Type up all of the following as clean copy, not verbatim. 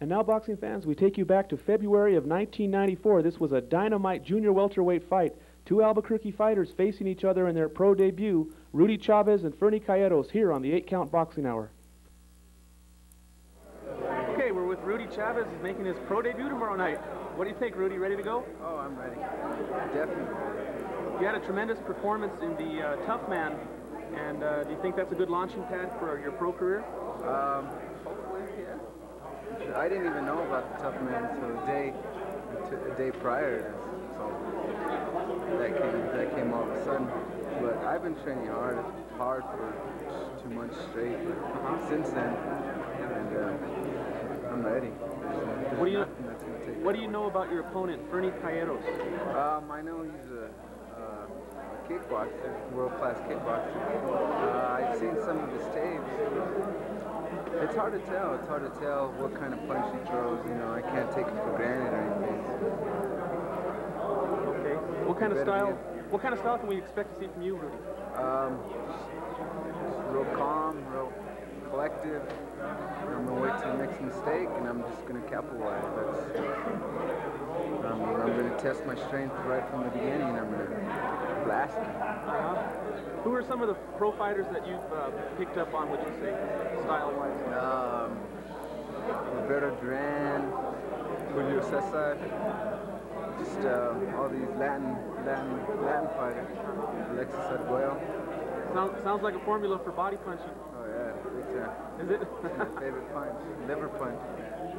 And now, boxing fans, we take you back to February of 1994. This was a dynamite junior welterweight fight. Two Albuquerque fighters facing each other in their pro debut, Rudy Chavez and Fernie Calleros, here on the 8-Count Boxing Hour. Okay, we're with Rudy Chavez. He's making his pro debut tomorrow night. What do you think, Rudy? Ready to go? Oh, I'm ready. Definitely. You had a tremendous performance in the Tough Man, and do you think that's a good launching pad for your pro career? Hopefully, yeah. I didn't even know about the Tough Man until a day prior, so that came all of a sudden. But I've been training hard for 2 months straight. But since then, and I'm ready. So what do you know about your opponent, Fernie Calleros? I know he's a kickboxer, world-class kickboxer. I've seen some of his tapes. It's hard to tell. It's hard to tell what kind of punch he throws. You know, I can't take it for granted or anything. Okay. What kind of style can we expect to see from you, Rudy? Real calm, real collective. I'm gonna wait till the next mistake, and I'm just gonna capitalize. I'm gonna test my strength right from the beginning, and I'm gonna blast it. Who are some of the pro fighters that you've picked up on, would you say, style-wise? Roberto Duran, Julio Cesar, just all these Latin fighters. Alexis Arguello. Sounds like a formula for body punching. Oh yeah, it's is it? My favorite punch, liver punch.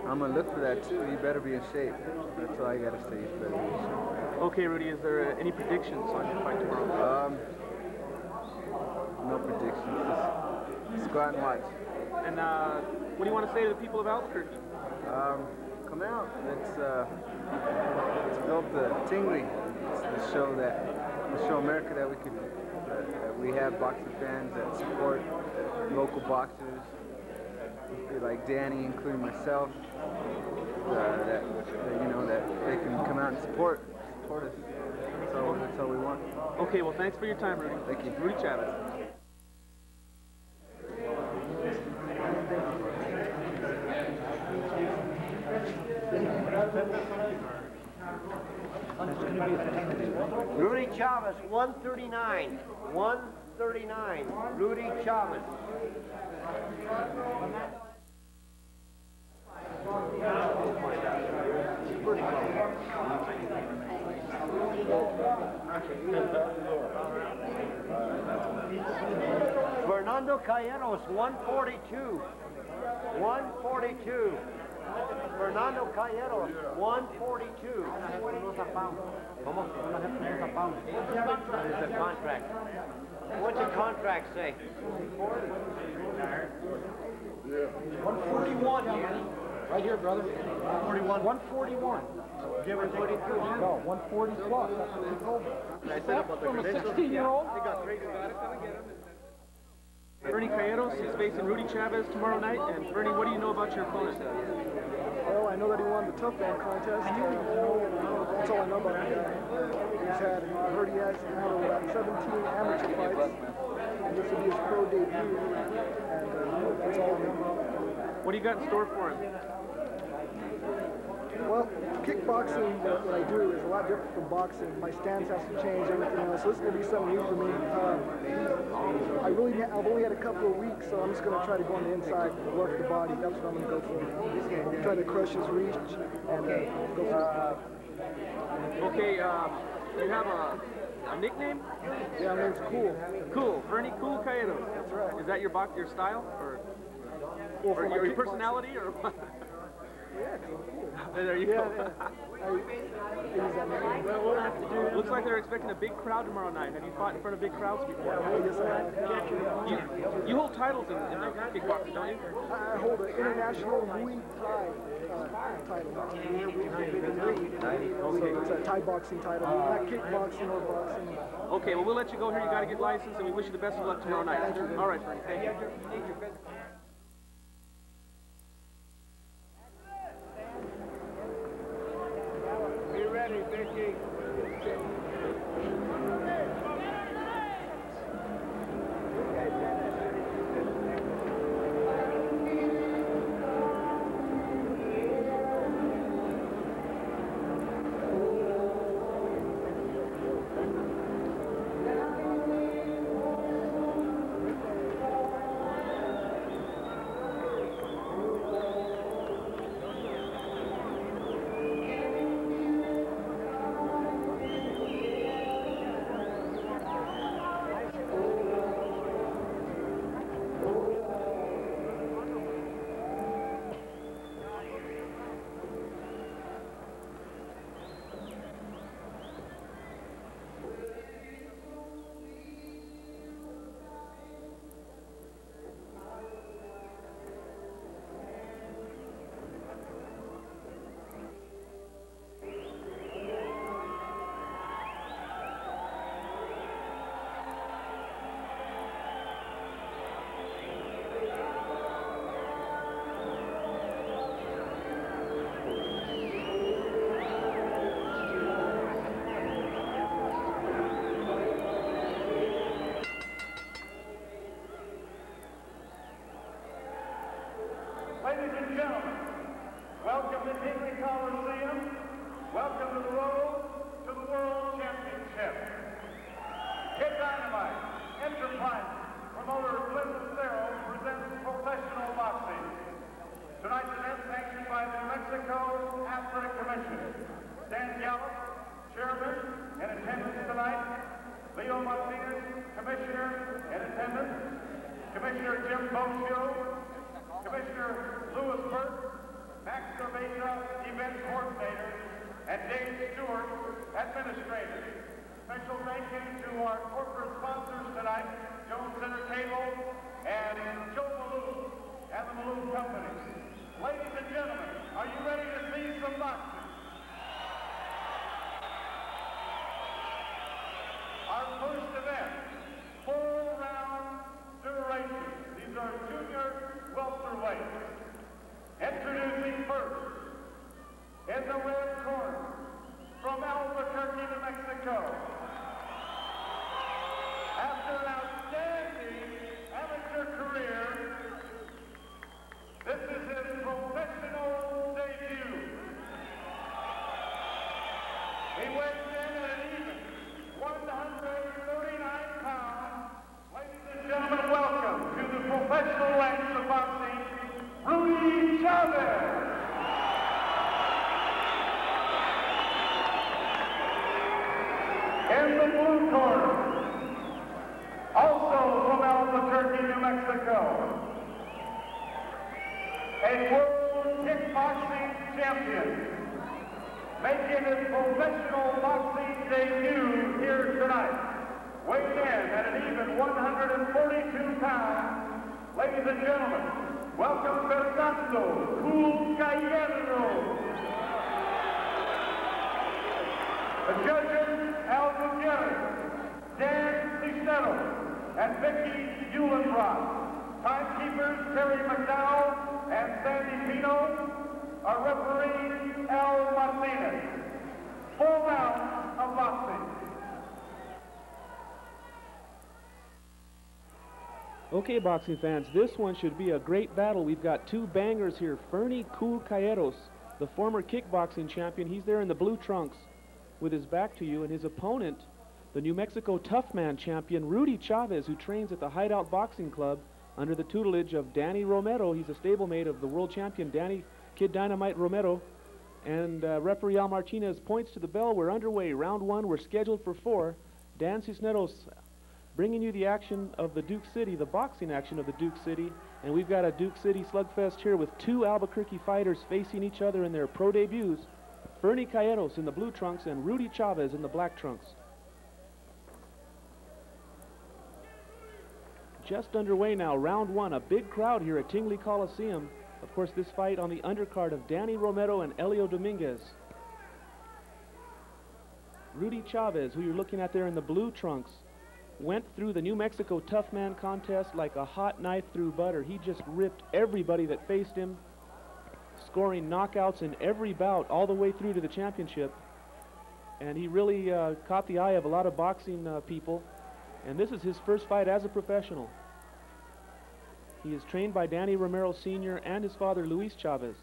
I'm gonna look for that too. You better be in shape. That's all I gotta say. You better be in shape. Okay, Rudy. Is there any predictions on your fight tomorrow? No predictions. Just go out and watch. And what do you want to say to the people of Albuquerque? Come out. Let's build the Tingley. It's to show America that we could. That we have boxing fans that support local boxers, like Danny, including myself. That they can come out and support us. So that's all we want. Okay. Well, thanks for your time, Rudy. Thank you, Rudy Chavez. Rudy Chavez, 139. 139. Rudy Chavez. Fernando Calleros, 142. 142. Fernando Calleros, 142. It's a contract. What's the contract say? 141. Right here, brother. 141. 141. Give or take. No, 140 plus. I said about the 16-year-old. They got great guys coming in. Fernie Calleros is facing Rudy Chavez tomorrow night. And Fernie, what do you know about your opponent? Well, I know that he won the Tough Man contest. That's all I know about him. I heard he has now about 17 amateur fights. And this will be his pro debut. And that's all I know. What do you got in store for him? Well, kickboxing, what I do, is a lot different from boxing. My stance has to change, everything else. So this is going to be something new for me. I've only had a couple of weeks, so I'm just going to try to go on the inside, work the body. That's what I'm going to go for. I'm trying to crush his reach and go for it. Okay, you have a nickname? Yeah, my name's Cool. Cool. Fernie Cool Calleros. That's right. Is that your style? Or your personality? Or what? Yeah, cool. There you go. Yeah. Looks like they're expecting a big crowd tomorrow night. Have you fought in front of big crowds before? You hold titles in the kickboxing, don't you? I hold an international Muay Thai title. Okay. So it's a Thai boxing title, not kickboxing or boxing. Okay, well, we'll let you go here. You got to get licensed, and we wish you the best of luck tomorrow night. All right, Fernie. Thank you. Ladies and gentlemen, welcome to Tingley Coliseum. Welcome to the road to the World Championship. Kid Dynamite, enterprise, promoter of Bill Packer, presents professional boxing. Tonight's event sanctioned by the New Mexico State Athletic Commission. Dan Gallup, chairman, in attendance tonight. Leo Martinez, commissioner, in attendance. Commissioner Jim Bosio, Commissioner Lewis Burke, Max Cerveza, event coordinator, and Dave Stewart, administrator. Special thank you to our corporate sponsors tonight, Jones Center Cable and Joe Malou and the Malou Company. Ladies and gentlemen, are you ready to see some boxing? Our first event, 4-round duration. These are junior welterweight. Introducing first, in the red corner, from Albuquerque, New Mexico. After an outstanding amateur career, this is his professional debut. He weighs in at an even 139 pounds. Ladies and gentlemen, welcome to the professional ranks. Rudy Chavez. In the blue corner, also from Albuquerque, New Mexico, a world kickboxing champion, making his professional boxing debut here tonight, weighing in at an even 142 pounds, ladies and gentlemen. Welcome, Fernando Cool Calleros. The judges, Al Guggeri, Dan Cicero, and Vicky Eulenbrock. Timekeepers, Terry McDowell and Sandy Pino. Our referee, Al Martinez. 4 rounds of boxing. Okay, boxing fans, this one should be a great battle. We've got two bangers here. Fernie Cool Calleros, the former kickboxing champion. He's there in the blue trunks with his back to you. And his opponent, the New Mexico Tough Man champion, Rudy Chavez, who trains at the Hideout Boxing Club under the tutelage of Danny Romero. He's a stablemate of the world champion, Danny Kid Dynamite Romero. And referee Al Martinez points to the bell. We're underway. Round one, we're scheduled for 4. Dan Cisneros bringing you the action of the Duke City, the boxing action of the Duke City. And we've got a Duke City slugfest here with two Albuquerque fighters facing each other in their pro debuts. Fernie Calleros in the blue trunks and Rudy Chavez in the black trunks. Just underway now, round one, a big crowd here at Tingley Coliseum. Of course, this fight on the undercard of Danny Romero and Elio Dominguez. Rudy Chavez, who you're looking at there in the blue trunks, went through the New Mexico Tough Man contest like a hot knife through butter. He just ripped everybody that faced him, scoring knockouts in every bout all the way through to the championship. And he really caught the eye of a lot of boxing people. And this is his first fight as a professional. He is trained by Danny Romero Sr. and his father, Luis Chavez.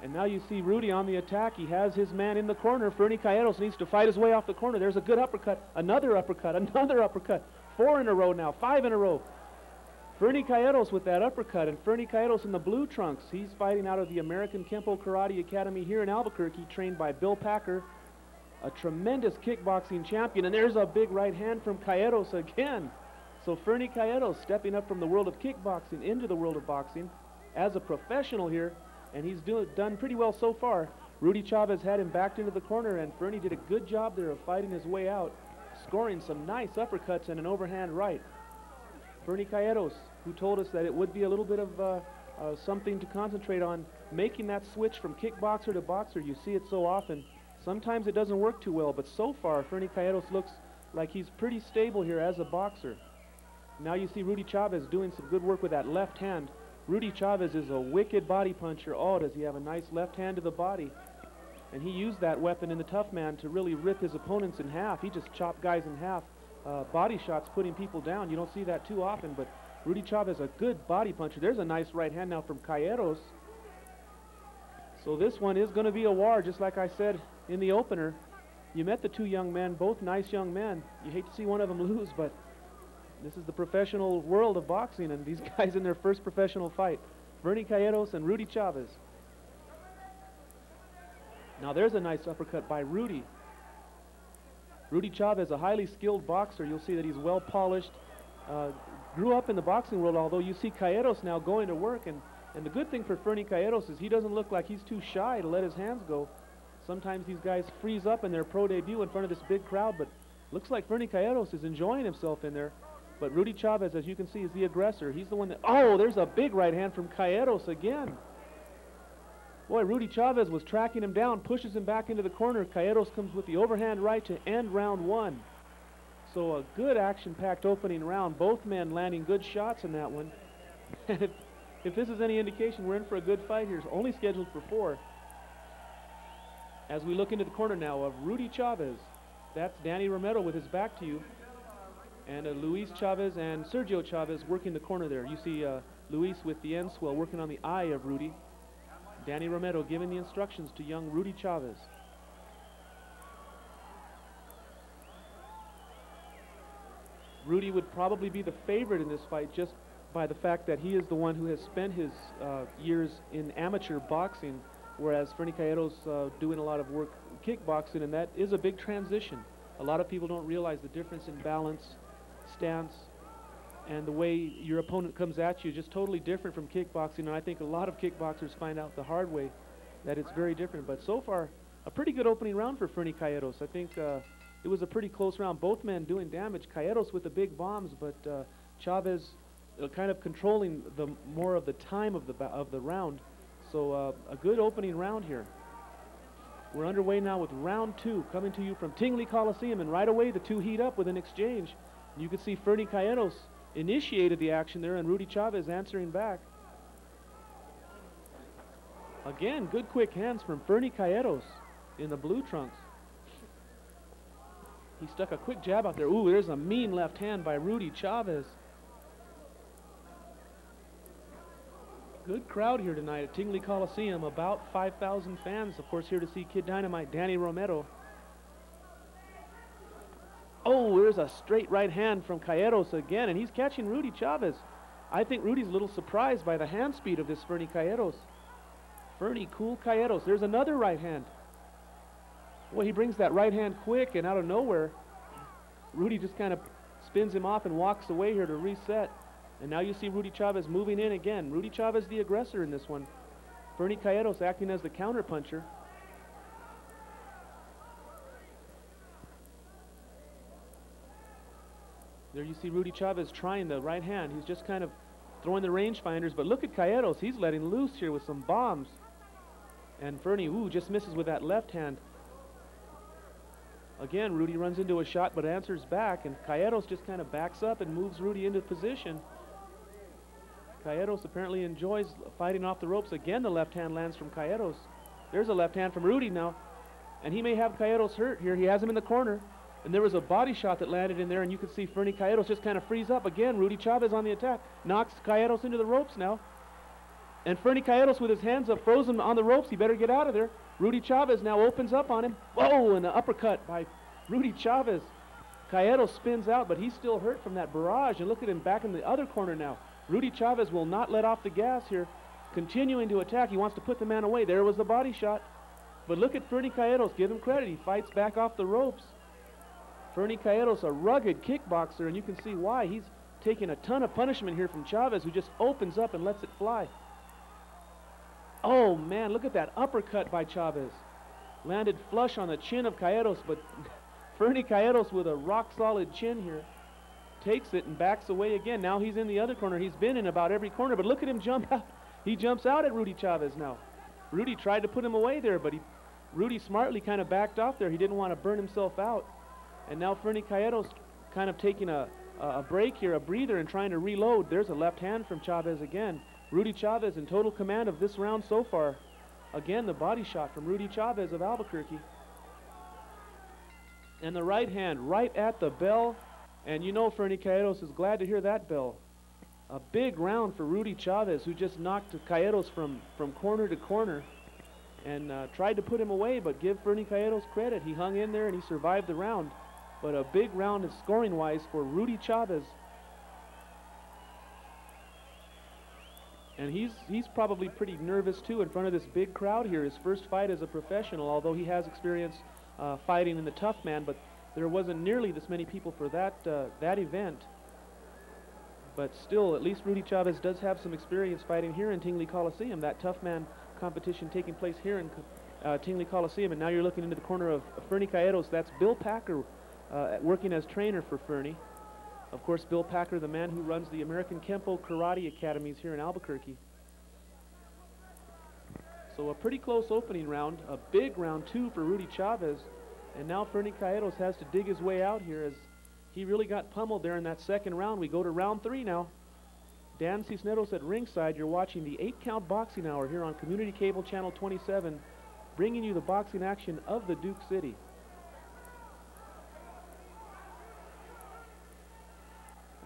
And now you see Rudy on the attack. He has his man in the corner. Fernie Calleros needs to fight his way off the corner. There's a good uppercut. Another uppercut. Another uppercut. 4 in a row now. 5 in a row. Fernie Calleros with that uppercut. And Fernie Calleros in the blue trunks. He's fighting out of the American Kempo Karate Academy here in Albuquerque, trained by Bill Packer, a tremendous kickboxing champion. And there's a big right hand from Calleros again. So Fernie Calleros stepping up from the world of kickboxing into the world of boxing as a professional here. And he's done pretty well so far. Rudy Chavez had him backed into the corner, and Fernie did a good job there of fighting his way out, scoring some nice uppercuts and an overhand right. Fernie Calleros, who told us that it would be a little bit of something to concentrate on, making that switch from kickboxer to boxer. You see it so often. Sometimes it doesn't work too well, but so far Fernie Calleros looks like he's pretty stable here as a boxer. Now you see Rudy Chavez doing some good work with that left hand. Rudy Chavez is a wicked body puncher. Oh, does he have a nice left hand to the body. And he used that weapon in the Tough Man to really rip his opponents in half. He just chopped guys in half. Body shots putting people down. You don't see that too often, but Rudy Chavez, a good body puncher. There's a nice right hand now from Calleros. So this one is going to be a war, just like I said in the opener. You met the two young men, both nice young men. You hate to see one of them lose, but this is the professional world of boxing, and these guys in their first professional fight. Fernie Calleros and Rudy Chavez. Now there's a nice uppercut by Rudy. Rudy Chavez, a highly skilled boxer. You'll see that he's well polished. Grew up in the boxing world, although you see Calleros now going to work. And the good thing for Fernie Calleros is he doesn't look like he's too shy to let his hands go. Sometimes these guys freeze up in their pro debut in front of this big crowd, but looks like Fernie Calleros is enjoying himself in there. But Rudy Chavez, as you can see, is the aggressor. He's the one that... Oh, there's a big right hand from Calleros again. Boy, Rudy Chavez was tracking him down, pushes him back into the corner. Calleros comes with the overhand right to end round one. So a good action-packed opening round. Both men landing good shots in that one. And if this is any indication, we're in for a good fight here. It's only scheduled for 4. As we look into the corner now of Rudy Chavez, that's Danny Romero with his back to you. And Luis Chavez and Sergio Chavez working the corner there. You see Luis with the end swell working on the eye of Rudy. Danny Romero giving the instructions to young Rudy Chavez. Rudy would probably be the favorite in this fight just by the fact that he is the one who has spent his years in amateur boxing, whereas Fernie Calleros doing a lot of work kickboxing, and that is a big transition. A lot of people don't realize the difference in balance, stance, and the way your opponent comes at you, just totally different from kickboxing. And I think a lot of kickboxers find out the hard way that it's very different. But so far, a pretty good opening round for Fernie Calleros. I think it was a pretty close round. Both men doing damage. Calleros with the big bombs, but Chavez kind of controlling the more of the time of the round. So a good opening round here. We're underway now with round 2, coming to you from Tingley Coliseum, and right away the two heat up with an exchange. You can see Fernie Calleros initiated the action there, and Rudy Chavez answering back. Again, good quick hands from Fernie Calleros in the blue trunks. He stuck a quick jab out there. Ooh, there's a mean left hand by Rudy Chavez. Good crowd here tonight at Tingley Coliseum, about 5,000 fans, of course, here to see Kid Dynamite, Danny Romero. Oh, there's a straight right hand from Calleros again, and he's catching Rudy Chavez. I think Rudy's a little surprised by the hand speed of this Fernie Calleros. Fernie Cool Calleros, there's another right hand. Well, he brings that right hand quick, and out of nowhere, Rudy just kind of spins him off and walks away here to reset. And now you see Rudy Chavez moving in again. Rudy Chavez the aggressor in this one. Fernie Calleros acting as the counterpuncher. There you see Rudy Chavez trying the right hand. He's just kind of throwing the range finders, but look at Calleros. He's letting loose here with some bombs. And Fernie, ooh, just misses with that left hand. Again, Rudy runs into a shot but answers back, and Calleros just kind of backs up and moves Rudy into position. Calleros apparently enjoys fighting off the ropes. Again, the left hand lands from Calleros. There's a left hand from Rudy now, and he may have Calleros hurt here. He has him in the corner, and there was a body shot that landed in there, and you can see Fernie Calleros just kind of freeze up. Again, Rudy Chavez on the attack. Knocks Calleros into the ropes now, and Fernie Calleros with his hands up, frozen on the ropes. He better get out of there. Rudy Chavez now opens up on him. Whoa, and an uppercut by Rudy Chavez. Calleros spins out, but he's still hurt from that barrage. And look at him back in the other corner now. Rudy Chavez will not let off the gas here. Continuing to attack. He wants to put the man away. There was the body shot. But look at Fernie Calleros. Give him credit. He fights back off the ropes. Fernie Calleros, a rugged kickboxer, and you can see why. He's taking a ton of punishment here from Chavez, who just opens up and lets it fly. Oh, man, look at that uppercut by Chavez. Landed flush on the chin of Calleros, but Fernie Calleros with a rock-solid chin here. Takes it and backs away again. Now he's in the other corner. He's been in about every corner, but look at him jump out. He jumps out at Rudy Chavez now. Rudy tried to put him away there, but Rudy smartly kind of backed off there. He didn't want to burn himself out. And now Fernie Calleros kind of taking a break here, a breather, and trying to reload. There's a left hand from Chavez again. Rudy Chavez in total command of this round so far. Again, the body shot from Rudy Chavez of Albuquerque. And the right hand right at the bell. And you know Fernie Calleros is glad to hear that bell. A big round for Rudy Chavez, who just knocked Calleros from corner to corner and tried to put him away, but give Fernie Calleros credit. He hung in there and he survived the round. But a big round of scoring-wise for Rudy Chavez. And he's probably pretty nervous, too, in front of this big crowd here. His first fight as a professional, although he has experience fighting in the Tough Man, but there wasn't nearly this many people for that, that event. But still, at least Rudy Chavez does have some experience fighting here in Tingley Coliseum, that Tough Man competition taking place here in Tingley Coliseum. And now you're looking into the corner of Fernie Calleros. That's Bill Packer working as trainer for Fernie. Of course, Bill Packer, the man who runs the American Kempo Karate Academies here in Albuquerque. So a pretty close opening round, a big round two for Rudy Chavez. And now Fernie Calleros has to dig his way out here, as he really got pummeled there in that second round. We go to round three now. Dan Cisneros at ringside. You're watching the 8-Count Boxing Hour here on Community Cable Channel 27, bringing you the boxing action of the Duke City.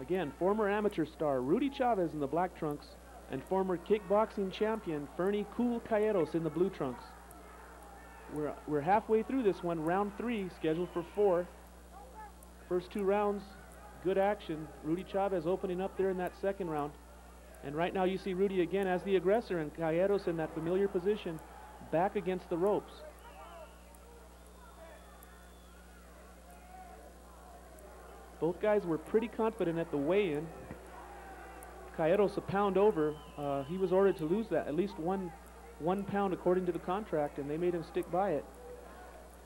Again, former amateur star Rudy Chavez in the black trunks and former kickboxing champion Fernando Cool Calleros in the blue trunks. We're halfway through this one, round three, scheduled for four. First two rounds, good action. Rudy Chavez opening up there in that second round. And right now you see Rudy again as the aggressor, and Calleros in that familiar position, back against the ropes. Both guys were pretty confident at the weigh-in. Calleros a pound over. He was ordered to lose that, at least one pound according to the contract, and they made him stick by it.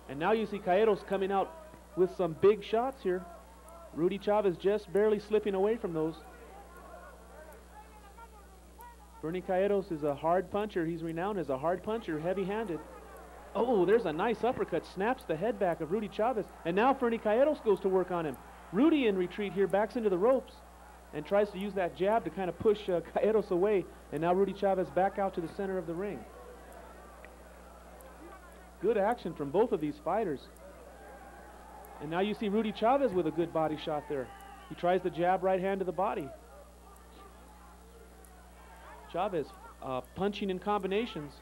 And now you see Calleros coming out with some big shots here. Rudy Chavez just barely slipping away from those. Fernie Calleros is a hard puncher. He's renowned as a hard puncher, heavy-handed. Oh, there's a nice uppercut. Snaps the head back of Rudy Chavez. And now Fernie Calleros goes to work on him. Rudy in retreat here, backs into the ropes and tries to use that jab to kind of push Calleros away, and now Rudy Chavez back out to the center of the ring. Good action from both of these fighters. And now you see Rudy Chavez with a good body shot there. He tries the jab right hand to the body. Chavez punching in combinations.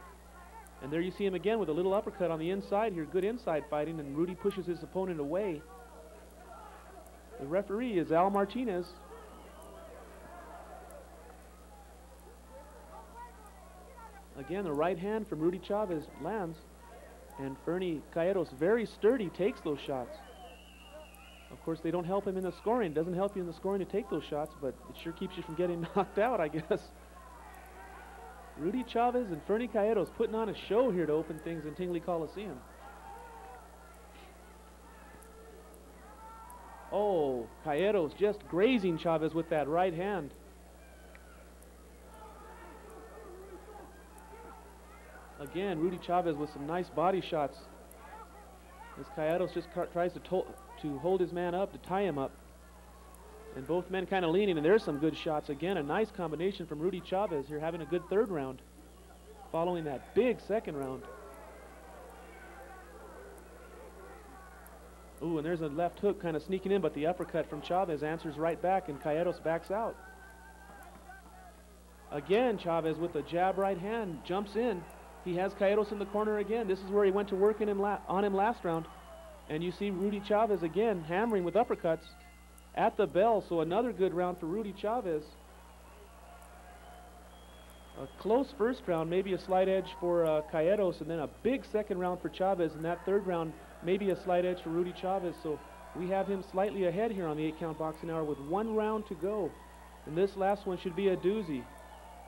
And there you see him again with a little uppercut on the inside here. Good inside fighting, and Rudy pushes his opponent away. The referee is Al Martinez. Again, the right hand from Rudy Chavez lands, and Fernie Calleros, very sturdy, takes those shots. Of course, they don't help him in the scoring. Doesn't help you in the scoring to take those shots, but it sure keeps you from getting knocked out, I guess. Rudy Chavez and Fernie Calleros putting on a show here to open things in Tingley Coliseum. Oh, Calleros just grazing Chavez with that right hand. Again, Rudy Chavez with some nice body shots. As Calleros just tries to hold his man up, to tie him up. And both men kind of leaning, and there's some good shots. Again, a nice combination from Rudy Chavez here, having a good third round, following that big second round. Ooh, and there's a left hook kind of sneaking in, but the uppercut from Chavez answers right back, and Calleros backs out. Again, Chavez with a jab right hand, jumps in. He has Calleros in the corner again. This is where he went to work on him last round. And you see Rudy Chavez again hammering with uppercuts at the bell, so another good round for Rudy Chavez. A close first round, maybe a slight edge for Calleros, and then a big second round for Chavez, and that third round maybe a slight edge for Rudy Chavez, so we have him slightly ahead here on the 8-Count Boxing Hour with one round to go. And this last one should be a doozy.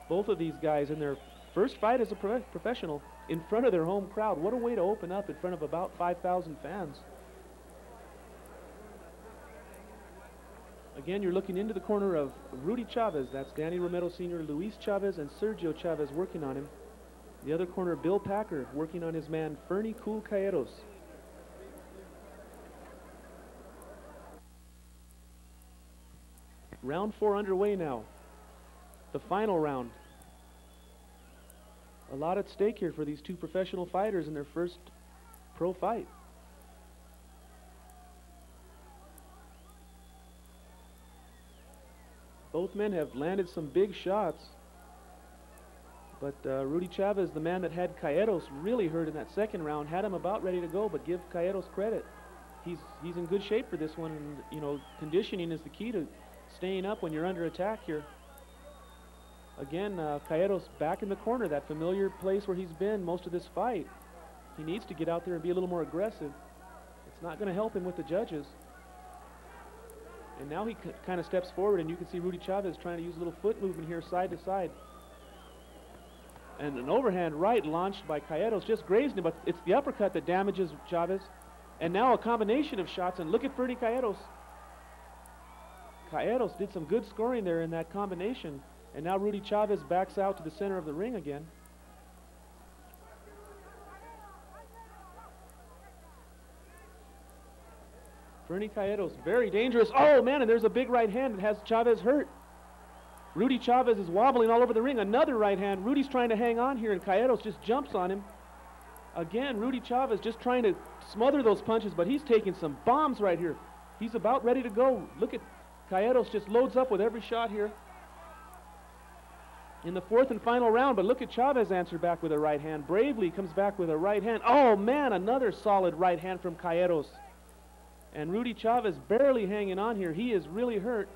Both of these guys in their first fight as a professional in front of their home crowd. What a way to open up in front of about 5,000 fans. Again, you're looking into the corner of Rudy Chavez. That's Danny Romero Sr., Luis Chavez, and Sergio Chavez working on him. The other corner, Bill Packer, working on his man, Fernie Cool Calleros. Round four underway now. The final round. A lot at stake here for these two professional fighters in their first pro fight. Both men have landed some big shots. But Rudy Chavez, the man that had Calleros really hurt in that second round, had him about ready to go, but give Calleros credit. He's in good shape for this one, and you know, conditioning is the key to staying up when you're under attack here. Again, Calleros back in the corner, that familiar place where he's been most of this fight. He needs to get out there and be a little more aggressive. It's not going to help him with the judges. And now he kind of steps forward, and you can see Rudy Chavez trying to use a little foot movement here, side to side. And an overhand right launched by Calleros just grazed him, but it's the uppercut that damages Chavez. And now a combination of shots, and look at Fernie Calleros. Calleros did some good scoring there in that combination. And now Rudy Chavez backs out to the center of the ring again. Fernie Calleros, very dangerous. Oh, man, and there's a big right hand that has Chavez hurt. Rudy Chavez is wobbling all over the ring. Another right hand. Rudy's trying to hang on here, and Calleros just jumps on him. Again, Rudy Chavez just trying to smother those punches, but he's taking some bombs right here. He's about ready to go. Look at Calleros just loads up with every shot here in the fourth and final round, but look at Chavez answer back with a right hand. Bravely comes back with a right hand. Oh, man, another solid right hand from Calleros. And Rudy Chavez barely hanging on here. He is really hurt.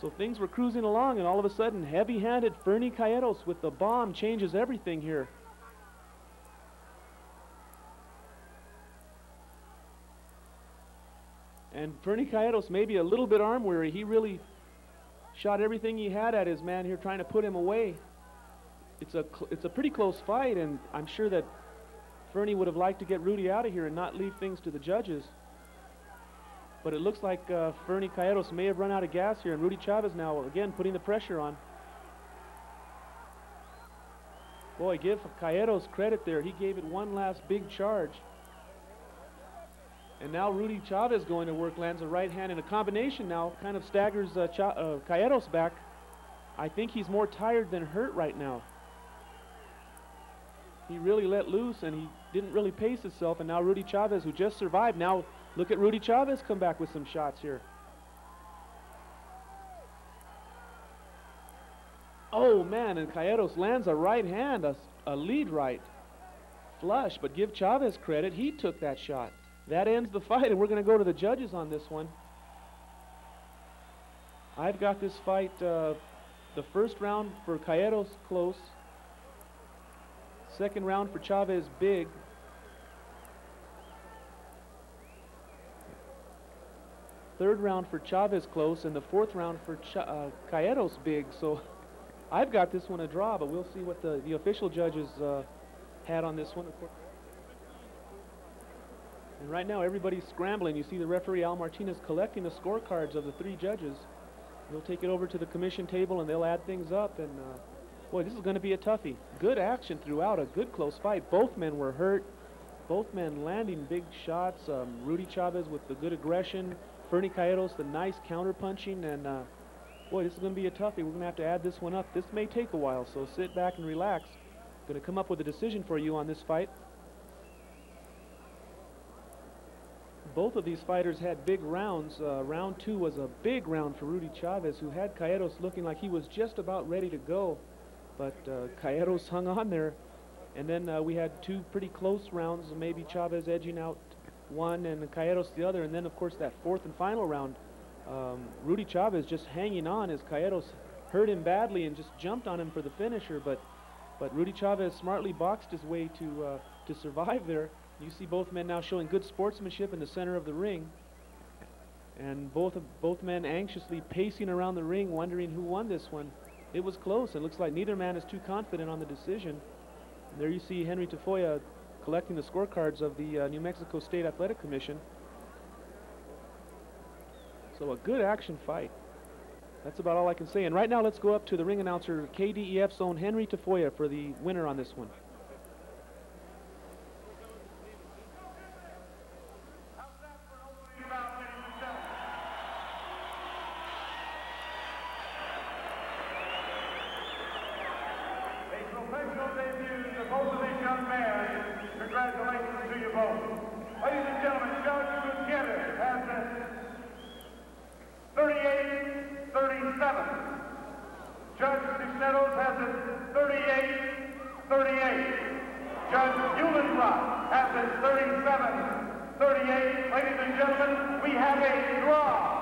So things were cruising along, and all of a sudden, heavy-handed Fernie Calleros with the bomb changes everything here. And Fernie Calleros may be a little bit arm-weary. He really shot everything he had at his man here, trying to put him away. It's a pretty close fight, and I'm sure that Fernie would have liked to get Rudy out of here and not leave things to the judges. But it looks like Fernie Calleros may have run out of gas here, and Rudy Chavez now again putting the pressure on. Boy, give Calleros credit there. He gave it one last big charge. And now Rudy Chavez going to work, lands a right hand, and a combination now kind of staggers Calleros back. I think he's more tired than hurt right now. He really let loose, and he didn't really pace himself, and now Rudy Chavez, who just survived, now look at Rudy Chavez come back with some shots here. Oh, man, and Calleros lands a right hand, a lead right. Flush, but give Chavez credit, he took that shot. That ends the fight, and we're going to go to the judges on this one. I've got this fight, the first round for Calleros close, second round for Chavez big. Third round for Chavez close, and the fourth round for Calleros big. So I've got this one a draw, but we'll see what the official judges had on this one. And right now, everybody's scrambling. You see the referee, Al Martinez, collecting the scorecards of the three judges. He'll take it over to the commission table, and they'll add things up. And, boy, this is going to be a toughie. Good action throughout, a good close fight. Both men were hurt. Both men landing big shots. Rudy Chavez with the good aggression. Fernie Calleros, the nice counter-punching. And, boy, this is going to be a toughie. We're going to have to add this one up. This may take a while, so sit back and relax. Going to come up with a decision for you on this fight. Both of these fighters had big rounds. Round two was a big round for Rudy Chavez, who had Calleros looking like he was just about ready to go. But Calleros hung on there. And then we had two pretty close rounds, maybe Chavez edging out one and Calleros the other. And then, of course, that fourth and final round, Rudy Chavez just hanging on as Calleros hurt him badly and just jumped on him for the finisher. But Rudy Chavez smartly boxed his way to survive there. You see both men now showing good sportsmanship in the center of the ring, and both men anxiously pacing around the ring, wondering who won this one. It was close, and looks like neither man is too confident on the decision. And there you see Henry Tafoya collecting the scorecards of the New Mexico State Athletic Commission. So a good action fight. That's about all I can say. And right now, let's go up to the ring announcer, KDEF's own Henry Tafoya, for the winner on this one. The 38-37. Judge Cisneros has it 38-38. Judge Eulenbrock has it 37-38. Ladies and gentlemen, we have a draw.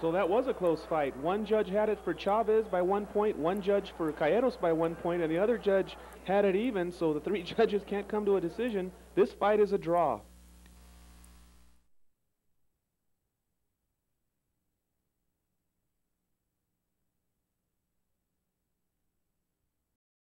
So that was a close fight. One judge had it for Chavez by 1 point, one judge for Calleros by 1 point, and the other judge had it even, so the three judges can't come to a decision. This fight is a draw.